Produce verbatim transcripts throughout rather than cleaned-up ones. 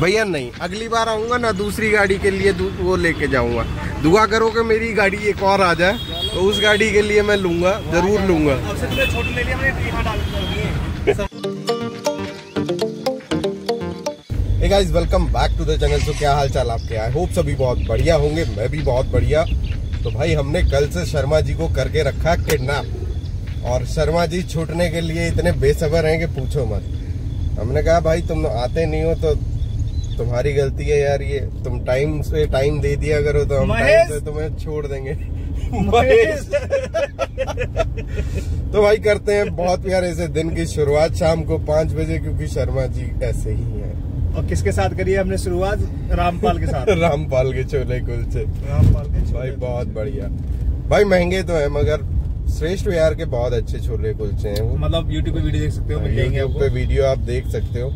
भैया नहीं, अगली बार आऊँगा ना दूसरी गाड़ी के लिए वो लेके जाऊँगा। दुआ करो कि मेरी गाड़ी एक और आ जाए तो उस गाड़ी के लिए मैं लूँगा, जरूर लूँगा। Hey guys, welcome back to the channel. तो क्या हाल चाल आपके, आई होप सभी बहुत बढ़िया होंगे, मैं भी बहुत बढ़िया। तो भाई हमने कल से शर्मा जी को करके रखा किडनैप, और शर्मा जी छूटने के लिए इतने बेसब्र हैं कि पूछो मत। हमने कहा भाई तुम आते नहीं हो तो तुम्हारी गलती है यार, ये तुम टाइम से टाइम दे दिया करो तो हम टाइम से तुम्हें छोड़ देंगे। तो भाई करते हैं बहुत प्यारे से दिन की शुरुआत शाम को पाँच बजे, क्योंकि शर्मा जी ऐसे ही हैं। और किसके साथ करी है हमने शुरुआत? रामपाल के साथ। रामपाल के छोले कुलचे, रामपाल के भाई बहुत बढ़िया। भाई महंगे तो है मगर श्रेष्ठ विहार के बहुत अच्छे छोले कुलचे हैं। मतलब यूट्यूब पे वीडियो देख सकते हो, यूट्यूब पे वीडियो आप देख सकते हो।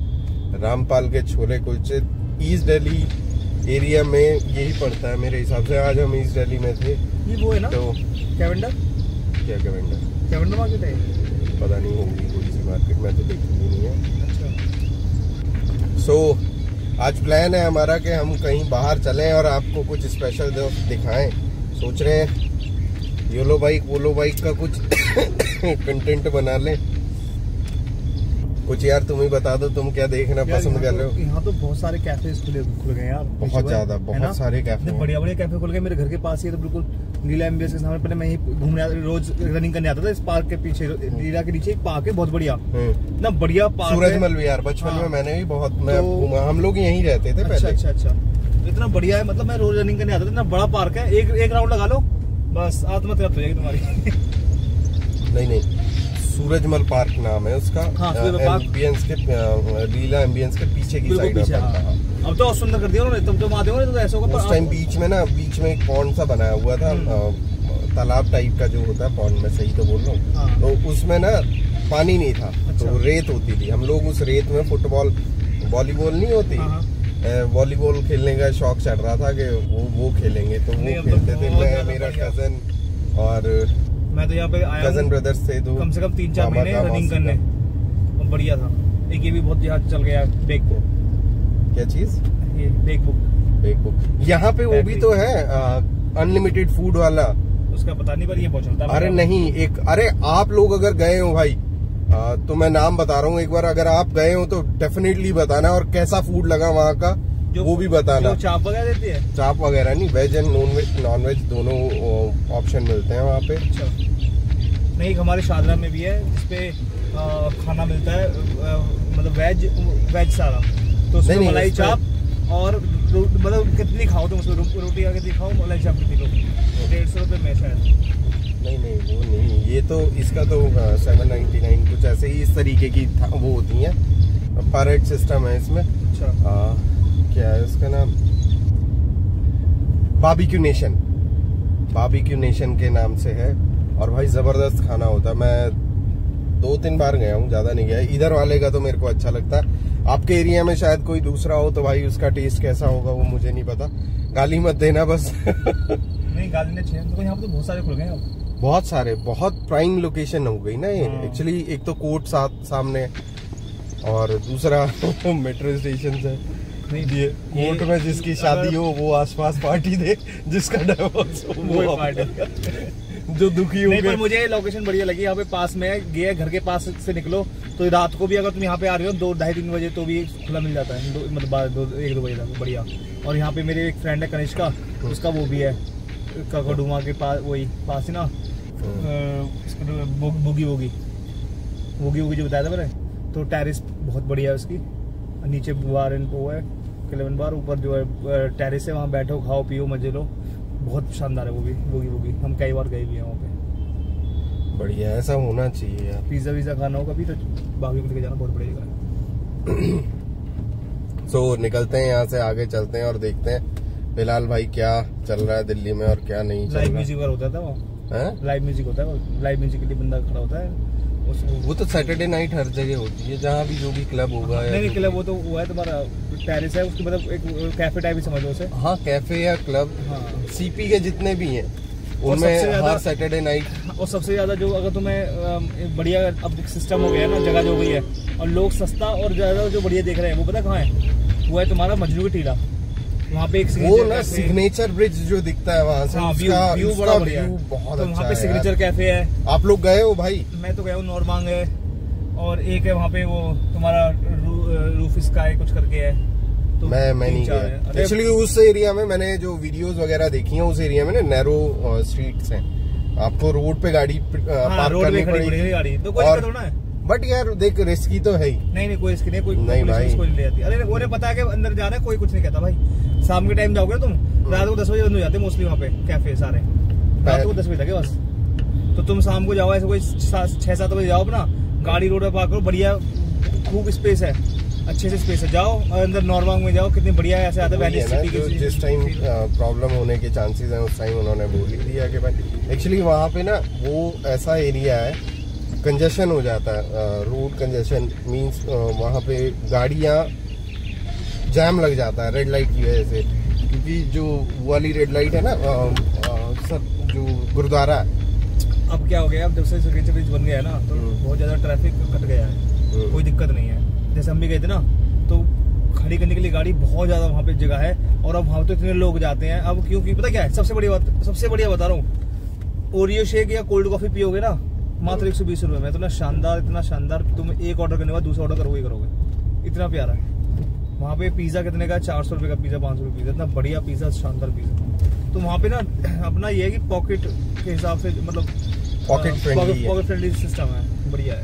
रामपाल के छोले कुलचे ईस्ट दिल्ली एरिया में यही पड़ता है मेरे हिसाब से। आज हम ईस्ट दिल्ली में थे। ये वो है ना तो कैवेंडर, क्या कैवेंडर कैवेंडर मार्केट है, पता नहीं होगी कोई सी मार्केट, मैं तो देखी नहीं है। अच्छा सो so, आज प्लान है हमारा कि हम कहीं बाहर चलें और आपको कुछ स्पेशल दिखाएं। सोच रहे हैं योलो बाइक वोलो बाइक का कुछ कंटेंट बना लें। कुछ यार तुम ही बता दो, तुम क्या देखना पसंद कर रहे हो? यहाँ तो बहुत सारे कैफे खुले खुल गए यार, बहुत ज्यादा, बहुत सारे कैफे, बढ़िया बढ़िया कैफे खुल गए। मेरे घर के पास ही तो बिल्कुल लीला एम्बियंस के सामने, पहले मैं ही घूमने रोज रनिंग करने आता था इस पार्क के पीछे। लीला के नीचे एक पार्क है, बहुत बढ़िया, इतना बढ़िया पार्क, सूरजमल विहार। बचपन में मैंने भी बहुत घूमा, हम लोग यही रहते थे पहले। अच्छा अच्छा, इतना बढ़िया है, मतलब मैं रोज रनिंग करने आता था। इतना बड़ा पार्क है, एक एक राउंड लगा लो बस, आत्मा तृप्त हो जाएगी तुम्हारी। नहीं नहीं, सूरजमल पार्क नाम है उसका। हाँ, एम्बियंस के, लीला एम्बियंस के पीछे की साइड है। हाँ। अब तो सुंदर कर दिया उन्होंने, तुम तो माते हो ना तो ऐसा होगा। उस टाइम बीच में ना, बीच में एक पॉन्ड सा बनाया हुआ था, तालाब टाइप का जो होता है, पॉन्ड में सही तो बोल रहा हूँ, तो उसमें ना पानी नहीं था तो रेत होती थी। हम लोग उस रेत में फुटबॉल, वॉलीबॉल नहीं होती, वॉलीबॉल खेलने का शौक चढ़ रहा था कि वो वो खेलेंगे, तो वो खेलते थे। मैं, मेरा कजन और मैं तो यहाँ पे आया, कजन ब्रदर्स थे, तो कम से कम तीन चार महीने रनिंग करने, और बढ़िया था। एक ये भी बहुत यहाँ चल गया, बैक बुक, क्या चीज, ये बैक बुक, बैक बुक यहाँ पे वो भी तो है, अनलिमिटेड फूड वाला, उसका पता नहीं पर ये बहुत चलता। अरे नहीं एक, अरे आप लोग अगर गए हो भाई आ, तो मैं नाम बता रहा हूँ, एक बार अगर आप गए हो तो डेफिनेटली बताना, और कैसा फूड लगा वहाँ का जो, वो भी बताना। चाप वगैरह देती है? चाप वगैरह नहीं, veg and non veg, non veg दोनों ऑप्शन मिलते हैं वहाँ पे। अच्छा नहीं, हमारे शादरा में भी है जिसपे खाना मिलता है, आ, मतलब वेज वेज सारा, तो उसमें मलाई चाप और मतलब कितनी खाओ तुम, तो उसमें रोटी कितनी खाओ, मलाई चाप कितनी लो, डेढ़ सौ रुपये में शायद। नहीं नहीं वो नहीं, ये तो इसका तो सेवन नाइन्टी नाइन कुछ ऐसे ही, इस तरीके की वो होती हैं, पैरेट सिस्टम है इसमें। अच्छा आ, क्या है उसका नाम, बारबेक्यू नेशन, बारबेक्यू नेशन के नाम से है, और भाई ज़बरदस्त खाना होता है। मैं दो तीन बार गया हूँ, ज़्यादा नहीं गया। इधर वाले का तो मेरे को अच्छा लगता है, आपके एरिया में शायद कोई दूसरा हो तो भाई उसका टेस्ट कैसा होगा वो मुझे नहीं पता, गाली मत देना बस। नहीं गाली नहीं चाहिए, तो यहाँ पर तो बहुत सारे खुल गए हैं, बहुत सारे, बहुत प्राइम लोकेशन हो गई ना ये एक्चुअली। एक तो कोर्ट साथ सामने, और दूसरा मेट्रो स्टेशन है। नहीं ये कोर्ट में जिसकी शादी हो वो आसपास पार्टी दे, जिसका डाइवोर्स हो वो पार्टी, जो दुखी हो। नहीं पर मुझे लोकेशन बढ़िया लगी, यहाँ पे पास में गया, घर के पास से निकलो तो रात को भी अगर तुम यहाँ पे आ रहे हो दो ढाई तीन बजे तो भी खुला मिल जाता है, मतलब एक दो बजे तक, बढ़िया। और यहाँ पे मेरे एक फ्रेंड है कनिष्का, उसका वो भी है काकोडुमा के पास, वही पास ही ना, बोगी बोगी बोगी बोगी जो बताया था मैंने, तो टेरिस बहुत बढ़िया है उसकी, नीचे बार एंड वो है इलेवन बार, ऊपर जो है टेरिस है, वहाँ बैठो खाओ पियो मजे लो, बहुत शानदार है वो भी, बोगी बोगी। हम कई बार गए भी हैं वहाँ पे, बढ़िया, ऐसा होना चाहिए यार। पिज़्ज़ा वीज़ा खाना हो कभी तो बागी लेके जाना, बहुत बढ़िया जगह। सो निकलते हैं यहाँ से, आगे चलते हैं और देखते हैं फिलहाल भाई क्या चल रहा है दिल्ली में और क्या नहीं चल रहा है। लाइव म्यूजिक होता था वो, लाइव म्यूजिक होता है, लाइव म्यूजिक के लिए बंदा खड़ा होता है। वो तो सैटरडे नाइट हर जगह होती है, जहाँ भी जो भी क्लब होगा। नहीं नहीं क्लब वो तो हुआ है तुम्हारा, टेरिस है उसकी, मतलब एक कैफे टाइप ही समझ लो उसे। हाँ कैफे या क्लब। हाँ सीपी के जितने भी हैं उनमें हर सैटरडे नाइट, और सबसे ज्यादा जो अगर तुम्हें बढ़िया, अब सिस्टम हो गया है ना, जगह जो गई है, और लोग सस्ता और ज्यादा जो बढ़िया देख रहे हैं वो पता कहाँ है, हुआ है तुम्हारा मजनू का टीला, वहाँ पे एक वो ना सिग्नेचर ब्रिज जो दिखता है वहाँ से, हाँ, व्यू, व्यू बड़ा बढ़िया है। बहुत तो अच्छा वहाँ पे सिग्नेचर कैफे है, आप लोग गए हो भाई? मैं तो गया हूँ, नॉर्मांग है और एक है वहाँ पे वो तुम्हारा रूफ स्काई कुछ करके है। तो मैं मैं नहीं गया एक्चुअली उस एरिया में, मैंने जो वीडियोस वगैरह देखी है उस एरिया में ना नैरो स्ट्रीट्स हैं, आपको रोड पे गाड़ी पार्क करनी पड़ेगी तो कोई दिक्कत होना है, बट यार देख रिस्की तो है ही। नहीं नहीं कोई रिस्की नहीं, कोई नहीं भाई कोई ले जाती। अरे वो ने पता है कि अंदर जा रहा है, कोई कुछ नहीं कहता भाई। शाम के टाइम जाओगे तुम, रात को दस बजे बंद हो जाते हैं मोस्टली वहाँ पे कैफे सारे, रात को दस बजे तक है बस। तो तुम शाम को जाओ ऐसे कोई छह सात बजे जाओ, अपना गाड़ी रोड पे पार्क करो, बढ़िया खूब स्पेस है, अच्छे से स्पेस है, जाओ अंदर नॉर्मल में जाओ, कितनी बढ़िया ऐसे आता है। जिस टाइम प्रॉब्लम होने के चांसेस हैं उस टाइम उन्होंने बोल ही दिया कि भाई एक्चुअली वहाँ पे ना वो ऐसा एरिया है कंजेशन हो जाता है, रोड कंजेशन मींस वहाँ पे गाड़ियाँ जाम लग जाता है रेड लाइट की वजह से, क्योंकि जो वाली रेड लाइट है ना आ, आ, सब जो गुरुद्वारा। अब क्या हो गया, अब जब से सिग्नेचर ब्रिज बन गया है ना तो बहुत ज़्यादा ट्रैफिक कट गया है, कोई दिक्कत नहीं है। जैसे हम भी गए थे ना तो खड़ी करने के लिए गाड़ी बहुत ज़्यादा वहाँ पे जगह है, और अब वहाँ तो इतने लोग जाते हैं अब, क्योंकि पता क्या है सबसे बड़ी बात, सबसे बढ़िया बता रहा हूँ, ओरियो शेक या कोल्ड कॉफ़ी पियोगे ना मात्र एक सौ बीस रुपये में, इतना शानदार इतना शानदार तुम एक ऑर्डर करने के बाद दूसरा ऑर्डर करोगे ही करोगे, इतना प्यारा है। वहाँ पे पिज़्ज़ा कितने का, चार सौ रुपये का पिज़्ज़ा, पाँच सौ रुपये पिज़्ज़ा, इतना बढ़िया पिज़्ज़ा, शानदार पिज़्ज़ा। तो वहाँ पे ना अपना ये है कि पॉकेट के हिसाब से, मतलब pocket friendly pocket friendly system है, बढ़िया है।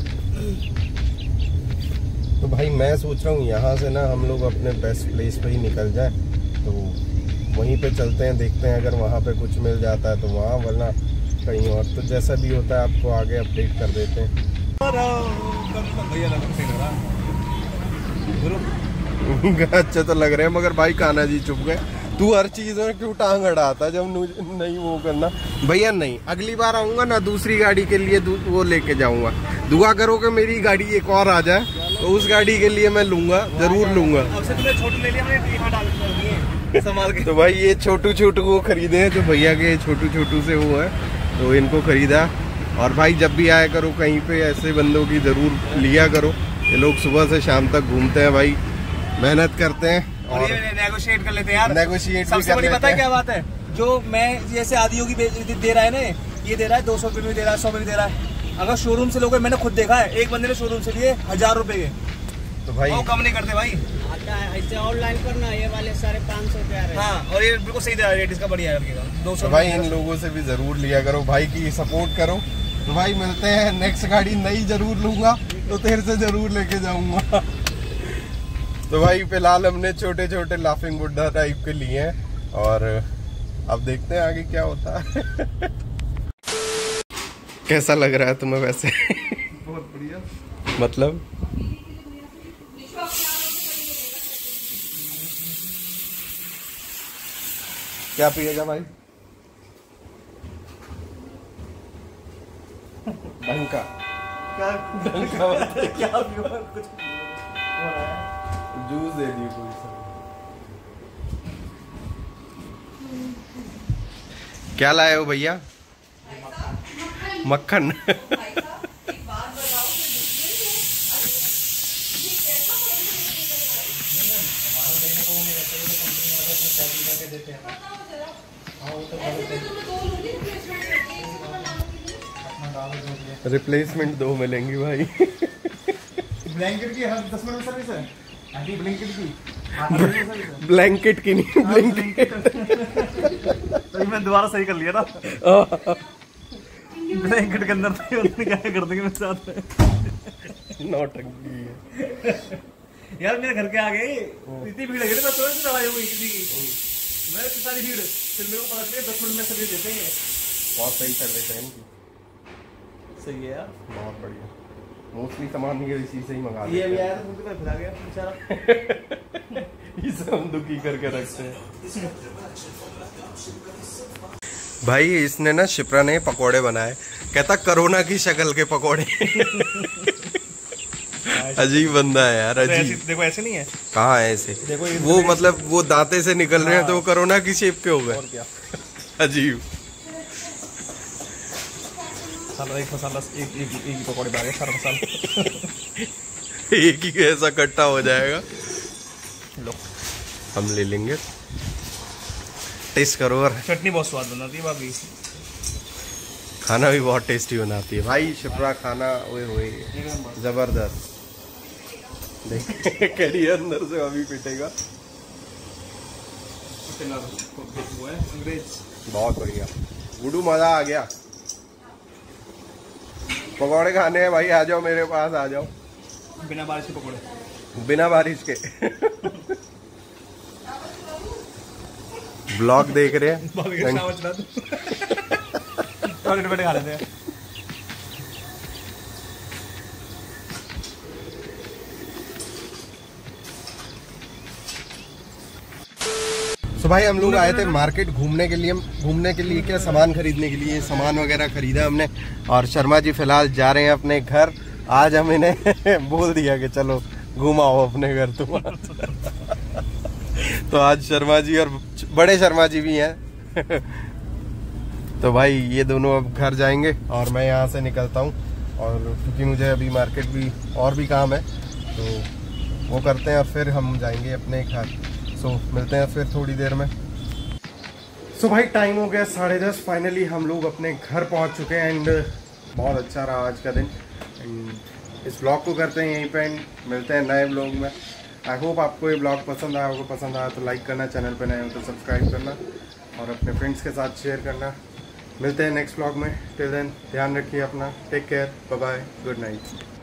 तो भाई मैं सोच रहा हूँ यहाँ से ना हम लोग अपने बेस्ट प्लेस पर ही निकल जाए, तो वहीं पर चलते हैं, देखते हैं अगर वहाँ पर कुछ मिल जाता है तो वहाँ, वरना कहीं और। तो जैसा भी होता है आपको आगे अपडेट कर देते हैं। अच्छा तो लग रहे हैं मगर भाई कान्हा जी चुप गए। तू हर चीज में क्यों टांग अड़ाता, जब नहीं वो करना भैया नहीं, अगली बार आऊंगा ना दूसरी गाड़ी के लिए वो लेके जाऊंगा, दुआ करो कि मेरी गाड़ी एक और आ जाए तो उस गाड़ी के लिए मैं लूंगा, जरूर लूंगा। तो भाई ये छोटू छोटू वो खरीदे हैं, तो भैया के छोटू छोटू से वो है तो इनको खरीदा। और भाई जब भी आया करो कहीं पे ऐसे बंदों की ज़रूर लिया करो, ये लोग सुबह से शाम तक घूमते हैं भाई, मेहनत करते हैं और नेगोशिएट कर लेते हैं यार, नेगोशिएट सबसे बड़ी पता है क्या बात है, जो मैं जैसे आदि योगी दे रहा है ना, ये दे रहा है दो सौ रुपये में दे रहा है, सौ में दे रहा है, अगर शोरूम से लोगे मैंने खुद देखा है एक बंदे ने शोरूम से लिए हजार रुपये के, तो भाई कम नहीं करते भाई। ऐसे ऑनलाइन करना ये वाले सारे पाँच सौ रुपया, हाँ, और ये बिल्कुल सही रेट इसका बढ़िया है, दो सौ भाई। इन लोगों से भी जरूर लिया करो भाई की सपोर्ट करो। तो भाई मिलते हैं, नेक्स्ट गाड़ी नई जरूर लूंगा तो तेरे से जरूर लेके जाऊंगा। तो भाई फिलहाल हमने छोटे छोटे लाफिंग बुड्ढा टाइप के लिए हैं और अब देखते हैं आगे क्या होता है। कैसा लग रहा है तुम्हें वैसे? बहुत बढ़िया। मतलब क्या पिएगा भाई? डंका। क्या डंका? क्या पिएगा? कुछ जूस दे दियो कोई सा। क्या लाए हो भैया? मक्खन। रिप्लेसमेंट दो मिलेंगी भाई। ब्लैंकेट की हर दस मिनट सर्विस है, आधी ब्लैंकेट की, ब्लैंकेट की नहीं ब्लैंकेट। तो मैं दोबारा सही कर लिया ना, ब्लैंकेट के अंदर तो उतने क्या कर देंगे मेरे साथ में। नौटंकी है यार, मेरे घर के आगे इतनी भीड़ लगी ना, थोड़ी सी लड़ाई हुई किसी की, मैं सारी भीड़ फिर मेरे को पता चले दस मिनट में सर्विस देते हैं। बहुत सही सर्विस है इनकी, सही है यार, बहुत बढ़िया। मोस्टली सामान ये इसी से ही मंगा लिया, ये भी आया था मुझे फिर गया बेचारा। ये सब दुखी करके रखते हैं भाई। इसने ना शिप्रा ने पकोड़े बनाए, कहता कोरोना की शक्ल के पकोड़े। अजीब बंदा है यार, अजीब। देखो ऐसे नहीं है, कहाँ है ऐसे, देखो वो मतलब वो दांते से निकल रहे हैं तो वो कोरोना की शेप के हो गए। अजीब साला, एक मसाला एक एक एक ही पकौड़े डाले सारा मसाला। एक ही ऐसा इकट्ठा हो जाएगा। लो हम ले लेंगे, टेस्ट करो। और चटनी बहुत स्वाद बनाती है भाभी, खाना भी बहुत टेस्टी बनाती है भाई। शिप्रा खाना ओए होए जबरदस्त। देख कड़ी अंदर से अभी पिटेगा। बहुत बढ़िया गुडू, मज़ा आ गया। पकौड़े खाने हैं भाई, आ जाओ मेरे पास, आ जाओ। बिना बारिश के पकौड़े, बिना बारिश के। ब्लॉग देख रहे हैं। तो भाई हम लोग आए थे मार्केट घूमने के लिए, घूमने के लिए क्या सामान खरीदने के लिए, सामान वगैरह खरीदा हमने। और शर्मा जी फिलहाल जा रहे हैं अपने घर। आज हम इन्हें बोल दिया कि चलो घुमाओ अपने घर तुम्हारा। तो आज शर्मा जी और बड़े शर्मा जी भी हैं। तो भाई ये दोनों अब घर जाएंगे और मैं यहाँ से निकलता हूँ, और क्योंकि मुझे अभी मार्केट भी और भी काम है तो वो करते हैं और फिर हम जाएंगे अपने घर। सो so, मिलते हैं फिर थोड़ी देर में। सो so, भाई टाइम हो गया साढ़े दस। फाइनली हम लोग अपने घर पहुंच चुके हैं एंड बहुत अच्छा रहा आज का दिन। एंड इस ब्लॉग को करते हैं यहीं पे एंड मिलते हैं नए ब्लॉग में। आई होप आपको ये ब्लॉग पसंद आया होगा। पसंद आया तो लाइक करना, चैनल पे नए हो तो सब्सक्राइब करना और अपने फ्रेंड्स के साथ शेयर करना। मिलते हैं नेक्स्ट ब्लॉग में। टिल देन ध्यान रखिए अपना, take care, bye bye, good night.